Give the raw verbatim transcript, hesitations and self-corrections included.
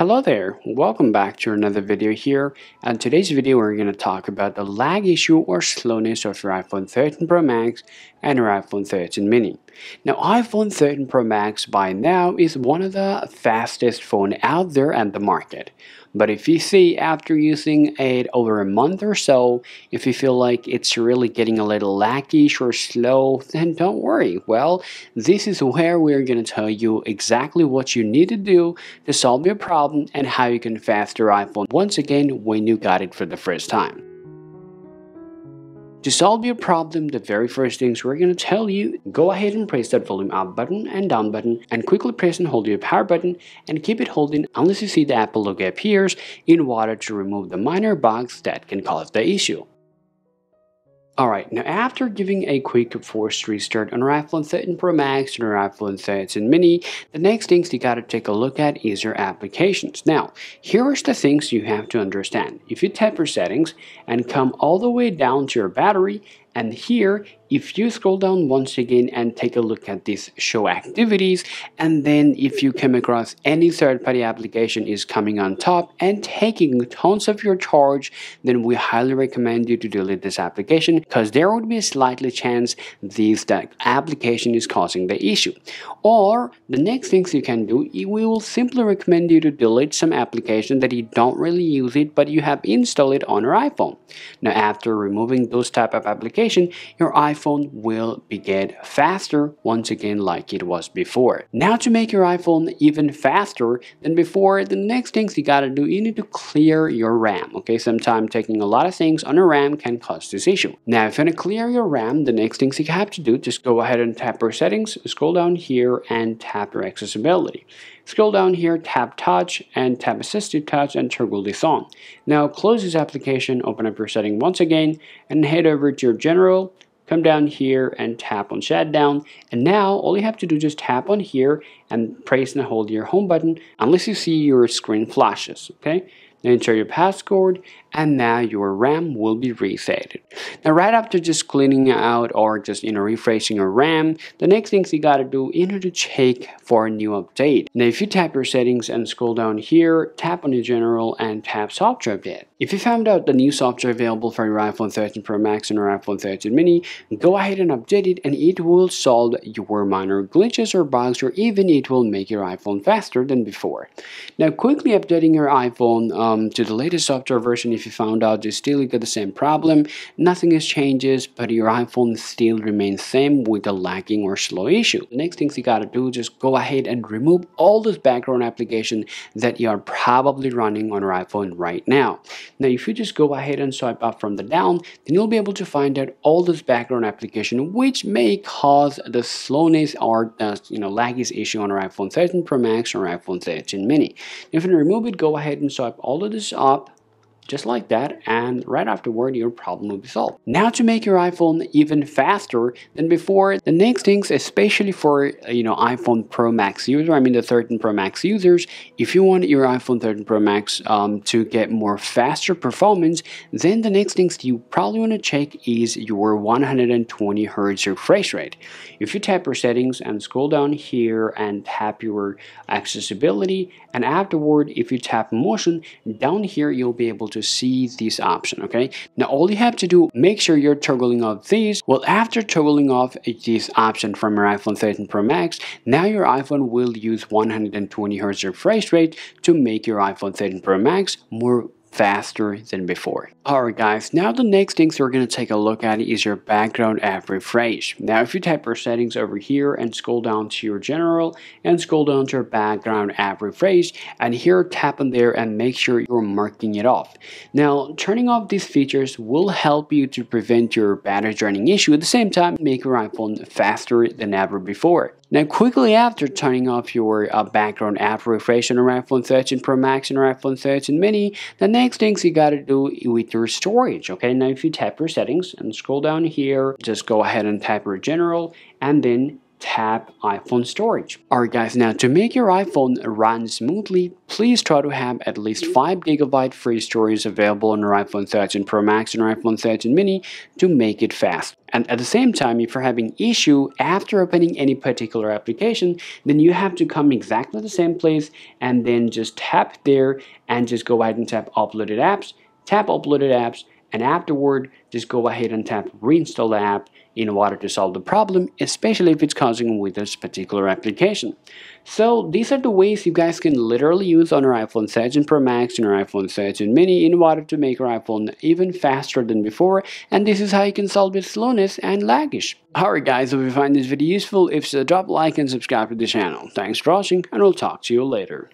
Hello there, welcome back to another video here. In today's video we're going to talk about the lag issue or slowness of your iPhone thirteen Pro Max and your iPhone thirteen Mini. Now iPhone thirteen Pro Max by now is one of the fastest phones out there at the market. But if you see after using it over a month or so, if you feel like it's really getting a little laggish or slow, then don't worry. Well, this is where we're going to tell you exactly what you need to do to solve your problem and how you can fast your iPhone once again when you got it for the first time. To solve your problem, the very first things we're going to tell you, go ahead and press that volume up button and down button and quickly press and hold your power button and keep it holding unless you see the Apple logo appears in order to remove the minor bugs that can cause the issue. Alright, now after giving a quick forced restart on your iPhone thirteen Pro Max and your iPhone thirteen Mini, the next things you gotta take a look at is your applications. Now, here is the things you have to understand. If you tap your settings and come all the way down to your battery, and here, if you scroll down once again and take a look at this show activities, and then if you come across any third-party application is coming on top and taking tons of your charge, then we highly recommend you to delete this application because there would be a slightly chance this that application is causing the issue. Or the next things you can do, we will simply recommend you to delete some application that you don't really use it but you have installed it on your iPhone. Now after removing those type of applications, your iPhone will begin faster once again like it was before. Now to make your iPhone even faster than before, the next things you gotta do, you need to clear your RAM. Okay, sometimes taking a lot of things on a RAM can cause this issue. Now if you want to clear your RAM, the next things you have to do, just go ahead and tap your settings, scroll down here and tap your accessibility. Scroll down here, tap touch and tap assistive touch and toggle this on. Now close this application, open up your setting once again and head over to your general, come down here and tap on shutdown, and now all you have to do is just tap on here and press and hold your home button unless you see your screen flashes, okay? Then enter your passcode and now your RAM will be reset. Now right after just cleaning out or just you know refreshing your RAM, the next things you gotta do in order to check for a new update. Now if you tap your settings and scroll down here, tap on your general and tap software update. If you found out the new software available for your iPhone thirteen Pro Max and your iPhone thirteen Mini, go ahead and update it and it will solve your minor glitches or bugs or even it will make your iPhone faster than before. Now quickly updating your iPhone um, to the latest software version. If you found out you still got the same problem, nothing has changes, but your iPhone still remains same with a lagging or slow issue. The next things you gotta do, just go ahead and remove all those background application that you are probably running on your iPhone right now. Now if you just go ahead and swipe up from the down, then you'll be able to find out all those background application which may cause the slowness or the you know laggies issue on your iPhone thirteen Pro Max or iPhone thirteen Mini. If you remove it, go ahead and swipe all of this up just like that, and right afterward your problem will be solved. Now to make your iPhone even faster than before, the next things, especially for you know iPhone Pro Max user, I mean the thirteen Pro Max users, if you want your iPhone thirteen Pro Max um, to get more faster performance, then the next things you probably want to check is your one hundred twenty hertz refresh rate. If you tap your settings and scroll down here and tap your accessibility, and afterward if you tap motion down here, you'll be able to see this option, okay? Now all you have to do, make sure you're toggling off these. Well, after toggling off this option from your iPhone thirteen Pro Max, now your iPhone will use one hundred twenty hertz refresh rate to make your iPhone thirteen Pro Max more faster than before. Alright guys, now the next things we're going to take a look at is your background app refresh. Now if you tap your settings over here and scroll down to your general and scroll down to your background app refresh, and here tap on there and make sure you're marking it off. Now turning off these features will help you to prevent your battery draining issue, at the same time make your iPhone faster than ever before. Now quickly after turning off your uh, background app refresh on your iPhone thirteen Pro Max and your iPhone thirteen Mini, the next things you gotta do with your storage, okay? Now if you tap your settings and scroll down here, just go ahead and tap your general and then tap iPhone storage. Alright guys, now to make your iPhone run smoothly, please try to have at least five gigabyte free storage available on your iPhone thirteen Pro Max and your iPhone thirteen Mini to make it fast. And at the same time, if you're having issue after opening any particular application, then you have to come exactly the same place and then just tap there and just go ahead and tap uploaded apps, tap uploaded apps, and afterward just go ahead and tap reinstall the app in order to solve the problem, especially if it's causing with this particular application. So these are the ways you guys can literally use on your iPhone thirteen Pro Max and your iPhone thirteen Mini in order to make your iPhone even faster than before, and this is how you can solve its slowness and laggish. Alright guys, if you find this video useful, if so, drop a like and subscribe to the channel. Thanks for watching, and we'll talk to you later.